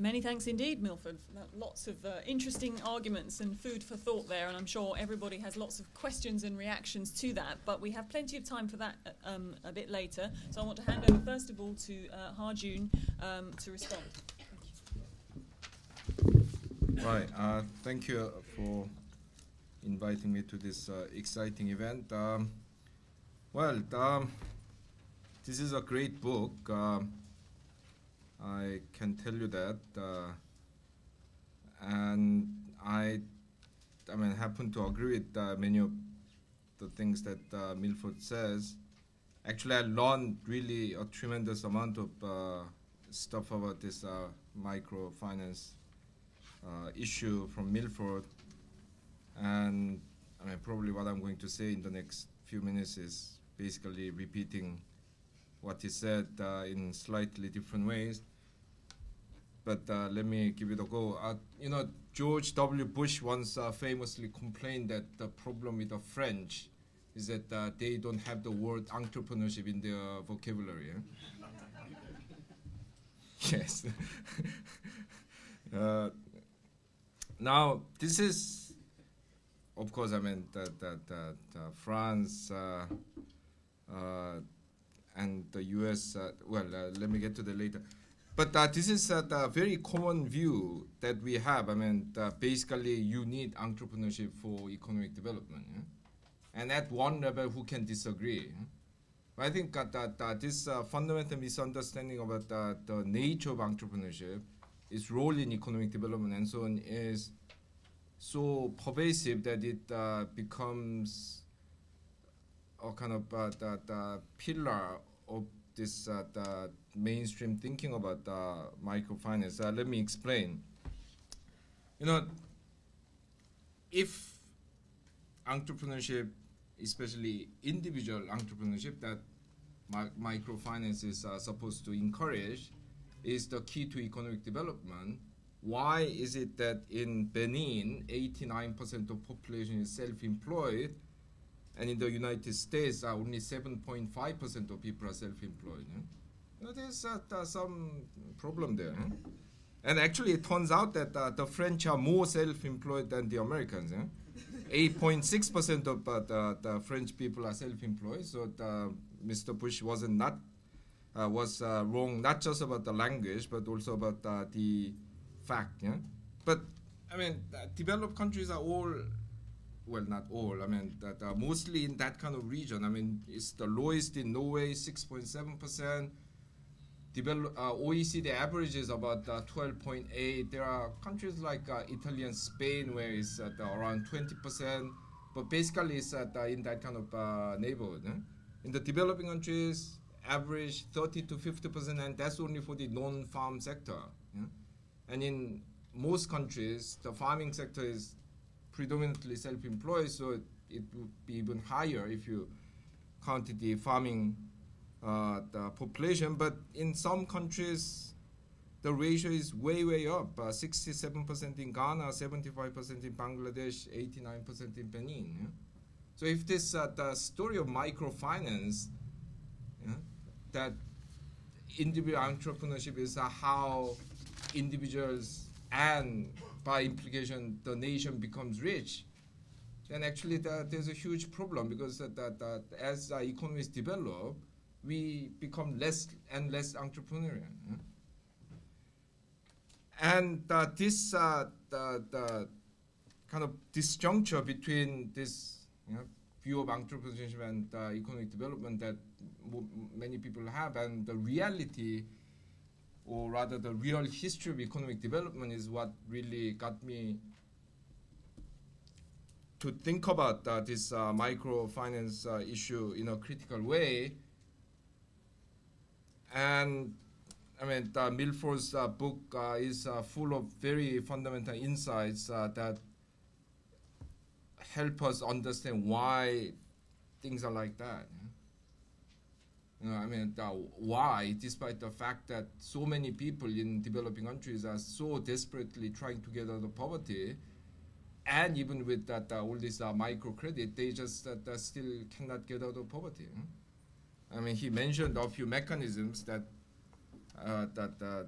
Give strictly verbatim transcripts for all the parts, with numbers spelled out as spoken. many thanks indeed, Milford. Lots of uh, interesting arguments and food for thought there, and I'm sure everybody has lots of questions and reactions to that, but we have plenty of time for that um, a bit later. So I want to hand over first of all to uh, Ha-Joon um, to respond. Thank you. Right. Uh, thank you for inviting me to this uh, exciting event. Um, well, um, this is a great book. Uh, I can tell you that, uh, and I, I mean, happen to agree with uh, many of the things that uh, Milford says. Actually, I learned really a tremendous amount of uh, stuff about this uh, microfinance uh, issue from Milford, and I mean, probably what I'm going to say in the next few minutes is basically repeating what he said uh, in slightly different ways. But uh, let me give it a go. Uh, you know, George W. Bush once uh, famously complained that the problem with the French is that uh, they don't have the word entrepreneurship in their vocabulary. Eh? Yes. uh, now, this is, of course, I mean, that, that, that uh, France, uh, uh, and the U S, uh, well, uh, let me get to that later. But uh, this is a uh, very common view that we have. I mean, uh, basically, you need entrepreneurship for economic development. Yeah? And at one level, who can disagree? Yeah? But I think uh, that uh, this uh, fundamental misunderstanding about uh, the nature of entrepreneurship, its role in economic development and so on, is so pervasive that it uh, becomes a kind of uh, the, the pillar of this uh, the mainstream thinking about uh, microfinance. Uh, let me explain. You know, if entrepreneurship, especially individual entrepreneurship that mi microfinance is uh, supposed to encourage, is the key to economic development, why is it that in Benin, eighty-nine percent of population is self-employed, and in the United States, uh, only seven point five percent of people are self-employed. Yeah? You know, there's uh, uh, some problem there. Yeah? And actually, it turns out that uh, the French are more self-employed than the Americans. eight point six percent yeah? of uh, the, the French people are self-employed. So the, Mister Bush wasn't not uh, was uh, wrong, not just about the language, but also about uh, the fact. Yeah? But I mean, uh, developed countries are all. Well, not all. I mean, that uh, mostly in that kind of region. I mean, it's the lowest in Norway, six point seven percent. Uh, O E C D average is about uh, twelve point eight. There are countries like uh, Italy and Spain where it's at uh, around twenty percent. But basically, it's at, uh, in that kind of uh, neighborhood. Eh? In the developing countries, average thirty to fifty percent, and that's only for the non-farm sector. Yeah? And in most countries, the farming sector is predominantly self-employed, so it, it would be even higher if you counted the farming uh, the population. But in some countries, the ratio is way, way up. sixty-seven percent uh, in Ghana, seventy-five percent in Bangladesh, eighty-nine percent in Benin. Yeah? So if this uh, the story of microfinance, yeah, that individual entrepreneurship is uh, how individuals and by implication, the nation becomes rich, then actually the, there's a huge problem because that, that, that as uh, economies develop, we become less and less entrepreneurial. Yeah? And uh, this uh, the, the kind of disjuncture between this you know, view of entrepreneurship and uh, economic development that m many people have and the reality, or rather the real history of economic development, is what really got me to think about uh, this uh, microfinance uh, issue in a critical way. And I mean, uh, Milford's uh, book uh, is uh, full of very fundamental insights uh, that help us understand why things are like that. You know, I mean, uh, why, despite the fact that so many people in developing countries are so desperately trying to get out of poverty, and even with that, uh, all this uh, microcredit, they just uh, they still cannot get out of poverty. Hmm? I mean, he mentioned a few mechanisms that uh, that uh,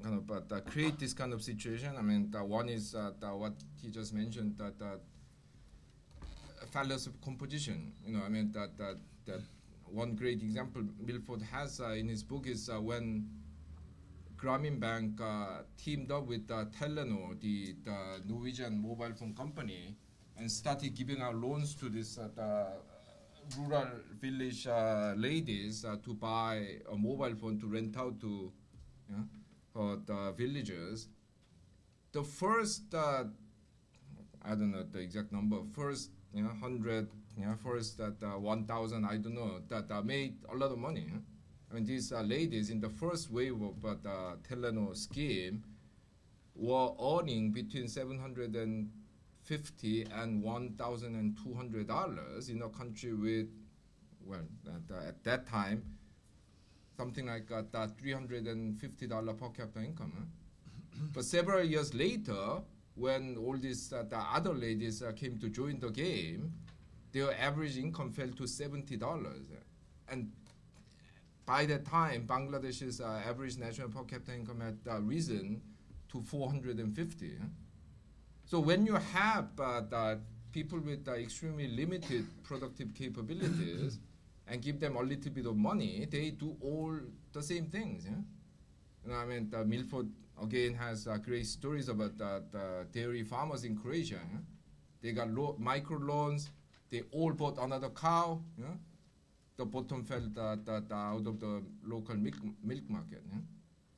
kind of but uh, create this kind of situation. I mean, the one is uh, the, what he just mentioned, that the fallacy of composition. You know, I mean that that that one great example Milford has uh, in his book is uh, when Grameen Bank uh, teamed up with uh, Telenor, the, the Norwegian mobile phone company, and started giving out loans to this uh, the rural village uh, ladies uh, to buy a mobile phone to rent out to, you know, for the villagers. The first, uh, I don't know the exact number, first, you know, hundred, you know, first that uh, one thousand, I don't know, that uh, made a lot of money. Huh? I mean, these uh, ladies in the first wave of the uh, Telenor scheme were earning between seven hundred and fifty and one thousand and two hundred dollars in a country with, well, at, uh, at that time, something like uh, that three hundred and fifty dollar per capita income. Huh? But several years later, when all these uh, the other ladies uh, came to join the game, their average income fell to seventy dollars, and by that time, Bangladesh's uh, average national per capita income had uh, risen to four hundred and fifty. Huh? So when you have uh, the people with uh, extremely limited productive capabilities and give them a little bit of money, they do all the same things. Yeah? You know, I mean, uh, Milford again has uh, great stories about uh, the dairy farmers in Croatia. Yeah? They got lo micro loans. They all bought another cow. Yeah? The bottom fell the, the, the out of the local milk, milk market. Yeah?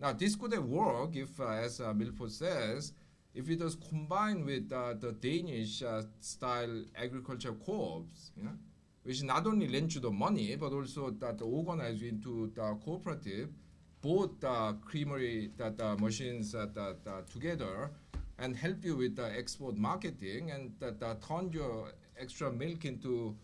Now, this could have worked if, uh, as uh, Milford says, if it was combined with uh, the Danish-style uh, agriculture co-ops, yeah, which not only lent you the money, but also that organized into the cooperative, bought the creamery that uh, machines uh, that, uh, together, and help you with the export marketing, and that uh, turned your extra milk into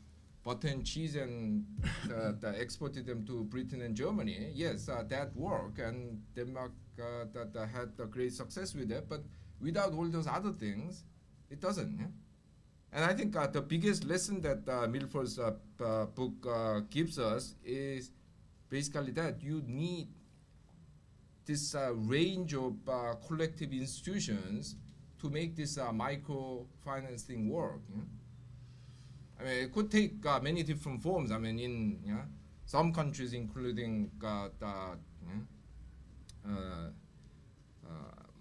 butter and cheese and uh, that exported them to Britain and Germany. Yes, uh, that worked, and Denmark uh, that uh, had uh, great success with that, but without all those other things, it doesn't. Yeah? And I think uh, the biggest lesson that uh, Milford's uh, uh, book uh, gives us is basically that you need this uh, range of uh, collective institutions to make this uh, microfinance thing work. Yeah? I mean, it could take uh, many different forms. I mean, in yeah, some countries, including uh, the, yeah, uh, uh,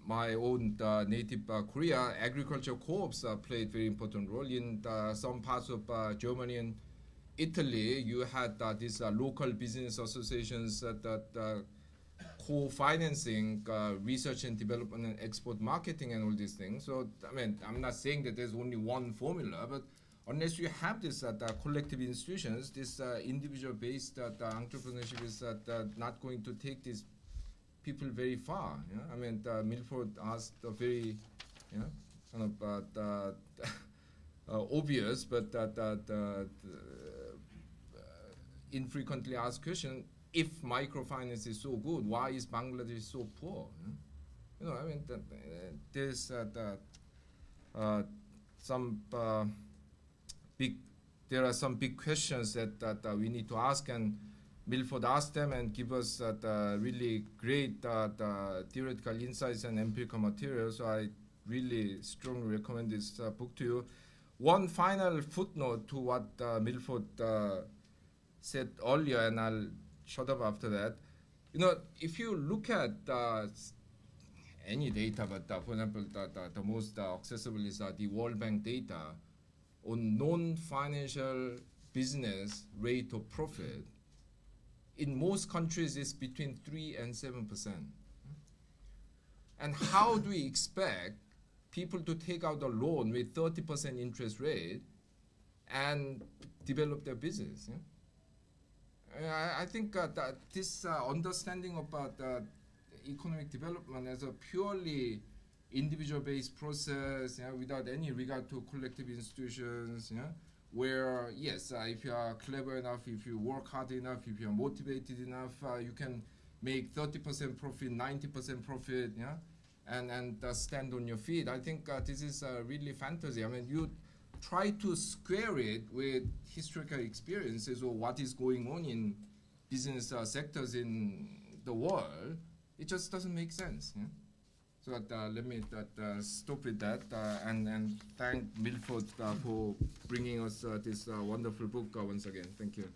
my own uh, native uh, Korea, agriculture co-ops uh, played very important role. In the, some parts of uh, Germany and Italy, you had uh, these uh, local business associations uh, that uh, co-financing uh, research and development and export marketing and all these things. So, I mean, I'm not saying that there's only one formula, but unless you have this uh, the collective institutions, this uh, individual-based uh, the entrepreneurship is uh, the not going to take this people very far. Yeah? I mean, uh, Milford asked a very, you know, kind of uh, uh, uh, obvious, but that uh, uh, uh, infrequently asked question: if microfinance is so good, why is Bangladesh so poor? Yeah? You know, I mean, that, uh, there's uh, that, uh, some uh, big, there are some big questions that that uh, we need to ask, and Milford asked them and give us uh, the really great uh, the theoretical insights and empirical material. So I really strongly recommend this uh, book to you. One final footnote to what uh, Milford uh, said earlier, and I'll shut up after that. You know, if you look at uh, any data, but uh, for example, the, the, the most uh, accessible is uh, the World Bank data on non-financial business rate of profit. In most countries, it's between three and seven percent. And how do we expect people to take out a loan with thirty percent interest rate and develop their business? Yeah? I, I think uh, that this uh, understanding about uh, economic development as a purely individual-based process, yeah, without any regard to collective institutions, yeah, where, yes, uh, if you are clever enough, if you work hard enough, if you are motivated enough, uh, you can make thirty percent profit, ninety percent profit, yeah, and, and uh, stand on your feet. I think uh, this is uh, really fantasy. I mean, you try to square it with historical experiences or what is going on in business uh, sectors in the world, It just doesn't make sense. Yeah? So uh, let me uh, uh, stop with that uh, and, and thank Milford uh, for bringing us uh, this uh, wonderful book uh, once again. Thank you.